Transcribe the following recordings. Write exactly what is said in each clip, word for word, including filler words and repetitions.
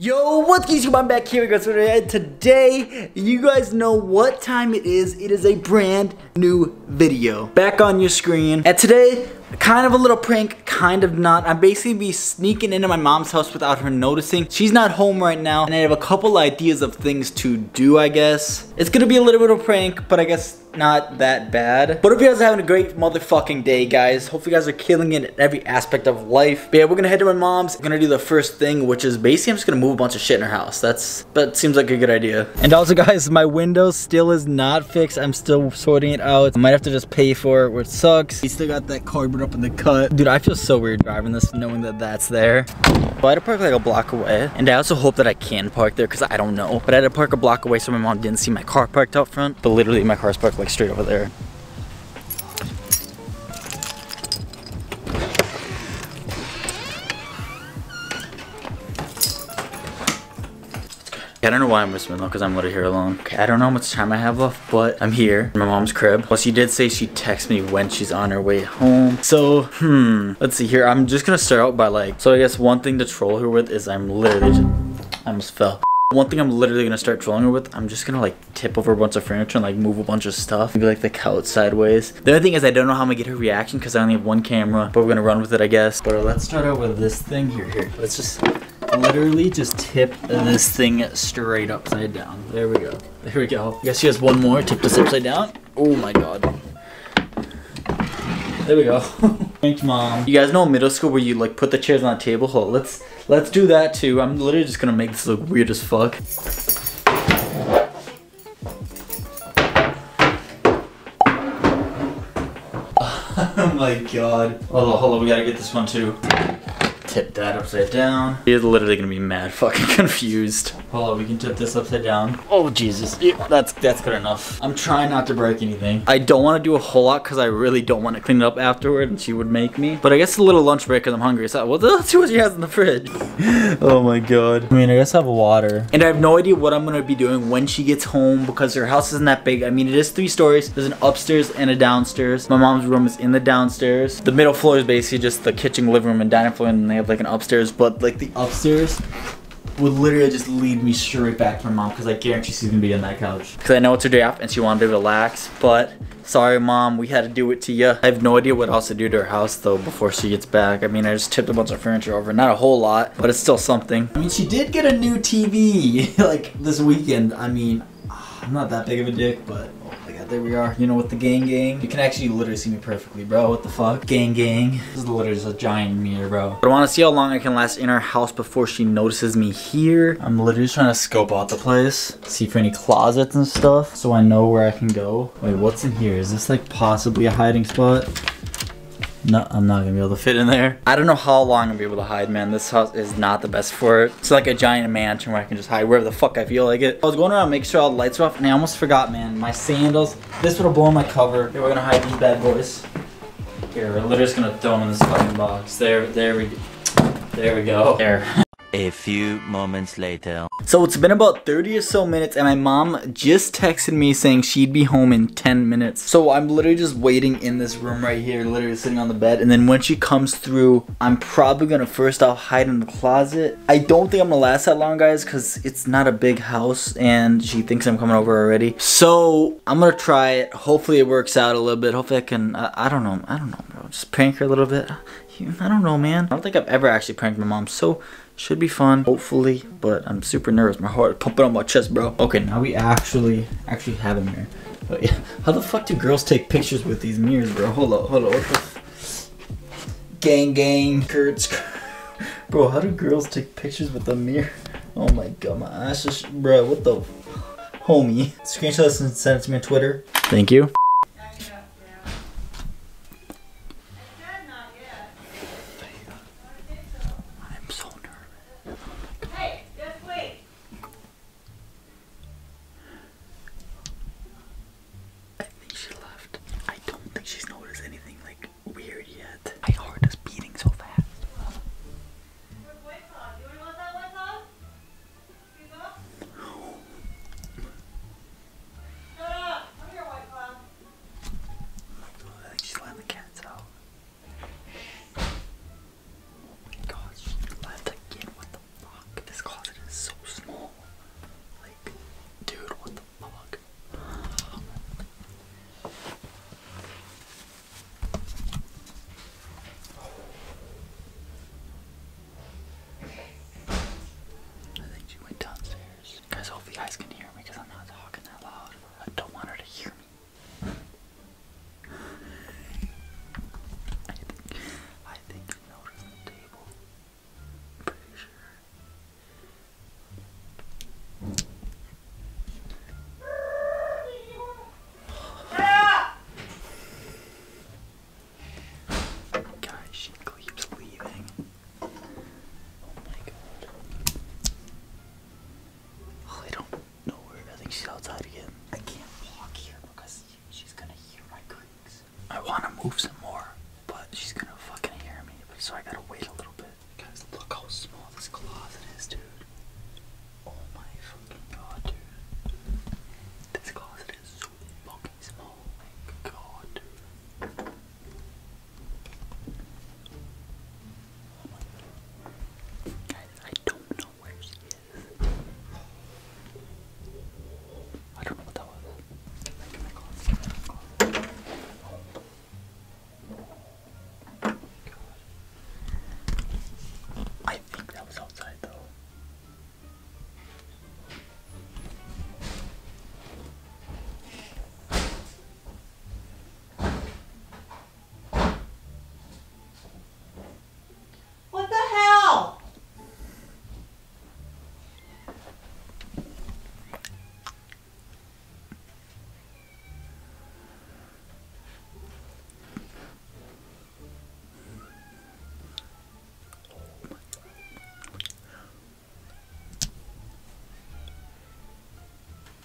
Yo, what's YouTube? I'm back here, guys. Today, you guys know what time it is. It is a brand new video back on your screen. And today, kind of a little prank, kind of not. I'm basically be sneaking into my mom's house without her noticing. She's not home right now, and I have a couple ideas of things to do, I guess. It's gonna be a little bit of a prank, but I guess not that bad. But if you guys are having a great motherfucking day, guys. Hope you guys are killing it in every aspect of life. But yeah, we're gonna head to my mom's. We're gonna do the first thing, which is basically I'm just gonna move a bunch of shit in her house. That's, that seems like a good idea. And also, guys, my window still is not fixed. I'm still sorting it out. I might have to just pay for it, which sucks. You still got that cardboard up in the cut. Dude, I feel so weird driving this, knowing that that's there. But I had to park like a block away. And I also hope that I can park there, because I don't know. But I had to park a block away so my mom didn't see my car parked out front. But literally, my car's parked like straight over there. I don't know why I'm whispering though, because I'm literally here alone. Okay, I don't know how much time I have left, but I'm here in my mom's crib. Well, she did say she texts me when she's on her way home. So, hmm, let's see here. I'm just gonna start out by like, so I guess one thing to troll her with is I'm literally just, I almost fell. One thing I'm literally gonna start trolling her with, I'm just gonna like tip over a bunch of furniture and like move a bunch of stuff. Maybe like the couch sideways. The other thing is I don't know how I'm gonna get her reaction because I only have one camera, but we're gonna run with it, I guess. But let's start out with this thing here. Here, let's just literally just tip this thing straight upside down. There we go. There we go. I guess she has one more. Tip this upside down. Oh my god. There we go. Thanks, Mom. You guys know in middle school where you like put the chairs on the table? Hold on, let's let's do that too. I'm literally just gonna make this look weird as fuck. Oh my god. Hold on, hold on, we gotta get this one too. Tip that upside down. You're literally gonna be mad fucking confused. Hold on, we can tip this upside down. Oh Jesus, ew, that's that's good enough. I'm trying not to break anything. I don't wanna do a whole lot because I really don't wanna clean it up afterward and she would make me. But I guess a little lunch break because I'm hungry. So, well, let's see what she has in the fridge. Oh my God. I mean, I guess I have water. And I have no idea what I'm gonna be doing when she gets home because her house isn't that big. I mean, it is three stories. There's an upstairs and a downstairs. My mom's room is in the downstairs. The middle floor is basically just the kitchen, living room, and dining floor, and they have like an upstairs, but like the upstairs would literally just lead me straight back to my mom because I guarantee she's gonna be on that couch. Because I know it's her day off and she wanted to relax, but sorry mom, we had to do it to you. I have no idea what else to do to her house though before she gets back. I mean, I just tipped a bunch of furniture over, not a whole lot, but it's still something. I mean, she did get a new T V like this weekend. I mean, I'm not that big of a dick, but oh my god, there we are. You know, with the gang gang. You can actually literally see me perfectly, bro. What the fuck? Gang gang. This is literally just a giant mirror, bro. But I want to see how long I can last in our house before she notices me here. I'm literally just trying to scope out the place. See for any closets and stuff so I know where I can go. Wait, what's in here? Is this like possibly a hiding spot? No, I'm not gonna be able to fit in there. I don't know how long I'm gonna be able to hide, man. This house is not the best for it. It's like a giant mansion where I can just hide wherever the fuck I feel like it. I was going around making sure all the lights were off, and I almost forgot, man. My sandals. This would have blown my cover. Here, we're gonna hide these bad boys. Here, we're literally just gonna throw them in this fucking box. There, there we, there we go. There. A few moments later. So it's been about thirty or so minutes and my mom just texted me saying she'd be home in ten minutes. So I'm literally just waiting in this room right here, literally sitting on the bed. And then when she comes through, I'm probably gonna first off hide in the closet. I don't think I'm gonna last that long, guys, because it's not a big house and she thinks I'm coming over already. So I'm gonna try it. Hopefully it works out a little bit. Hopefully I can, I, I don't know, I don't know, bro. Just prank her a little bit. I don't know, man. I don't think I've ever actually pranked my mom, so should be fun, hopefully, but I'm super nervous. My heart is pumping on my chest, bro. Okay, now we actually, actually have a mirror. But yeah, how the fuck do girls take pictures with these mirrors, bro? Hold up, hold up. What the f gang, gang, Kurtz. Bro, how do girls take pictures with a mirror? Oh my god, my ass is, bro, what the, homie. Screenshot this and send it to me on Twitter. Thank you. so small. Like, dude, what the fuck? I think she went downstairs. Guys, hopefully you guys can hear me because I'm not talking that loud. I don't want her to hear me.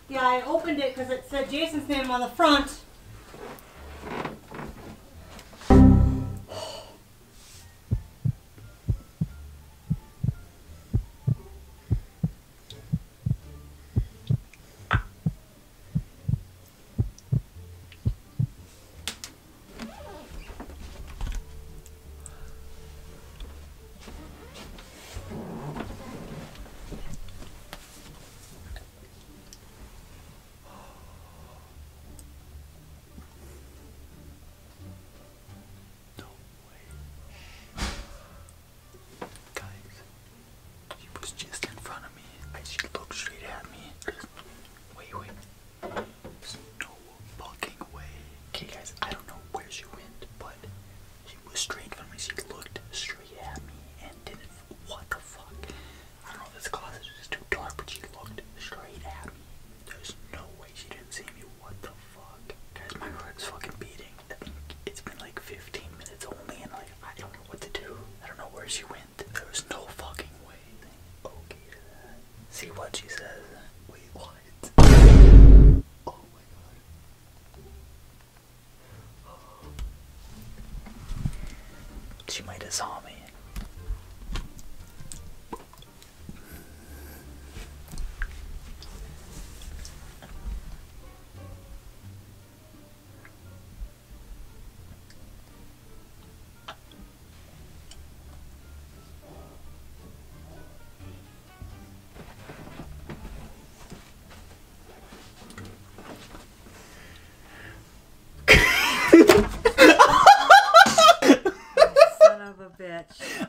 Yeah, I opened it because it said Jason's name on the front. She might have saw me.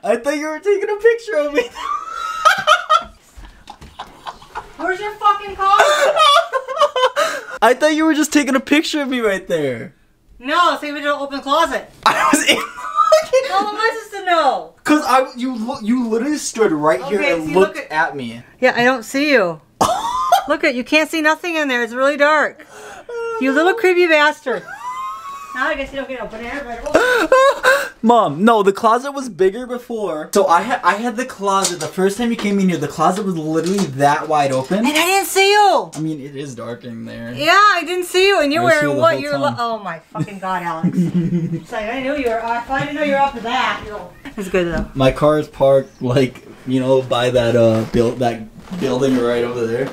I thought you were taking a picture of me. Where's your fucking car? I thought you were just taking a picture of me right there. No, so you did an open closet. I was in. How am I supposed to know? Cause I, you, you literally stood right okay, here and see, looked look at, at me. Yeah, I don't see you. Look at you can't see nothing in there. It's really dark. You little creepy bastard. Now I guess you don't get a banana bread. Oh. Mom, no, the closet was bigger before. So I had I had the closet. The first time you came in here, the closet was literally that wide open. And I didn't see you. I mean, it is dark in there. Yeah, I didn't see you. And you're wearing what? You're oh my fucking god, Alex. It's like I knew you were. If I didn't know you were up to that, you'll. It's good though. My car is parked like you know by that uh build that building right over there.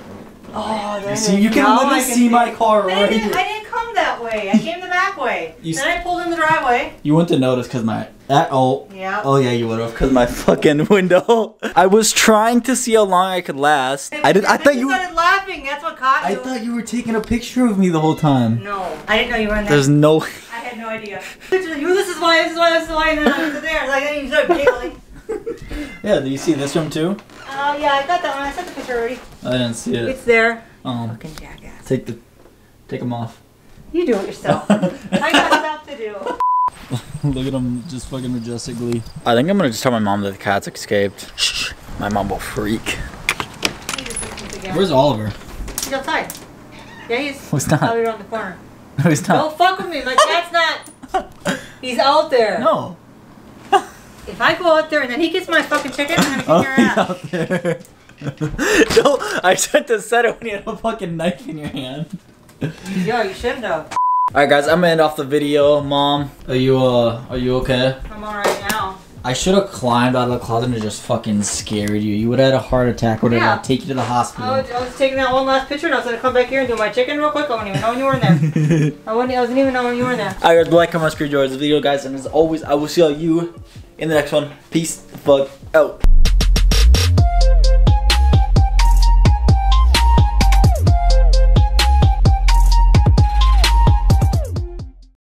Oh, there you see, you can literally see my car right here. I didn't come that way. I came the back way. driveway. You then I pulled in the driveway. You wouldn't have noticed because my... That, oh. Yeah. Oh, yeah, you would have because my fucking window. I was trying to see how long I could last. And I did. I thought you started were, laughing. That's what caught you. I thought you were taking a picture of me the whole time. No. I didn't know you were in there. There's no... I had no idea. Literally, this is why, this is why, this is why, and then I was there. Like, then you started giggling. Yeah, do you see this room too? Oh, uh, yeah, I got that one. I sent the picture already. I didn't see it. It's there. Um, Fucking jackass. Take the... Take them off. You do it yourself. I got stuff to do. Look at them just fucking majestically. I think I'm gonna just tell my mom that the cats escaped. Shh. My mom will freak. Where's Oliver? He's outside. Yeah, he's well, not. Probably around the corner. No, he's not. Don't fuck with me. My cat's not. He's out there. No. If I go out there and then he gets my fucking chicken, I'm gonna kick your ass. Out there. No, I shouldn't have said it when you had a fucking knife in your hand. Yo, you shouldn't have. Alright guys, I'm gonna end off the video. Mom, are you uh are you okay? I'm alright now. I should have climbed out of the closet and just fucking scared you. You would have had a heart attack, would have yeah. Take you to the hospital. I was, I was taking that one last picture and I was gonna come back here and do my chicken real quick. I wouldn't even know when you were in there. I wouldn't I wasn't even know when you were in there. Alright guys, like, comment, subscribe, enjoy this video guys, and as always I will see all you in the next one. Peace the fuck out.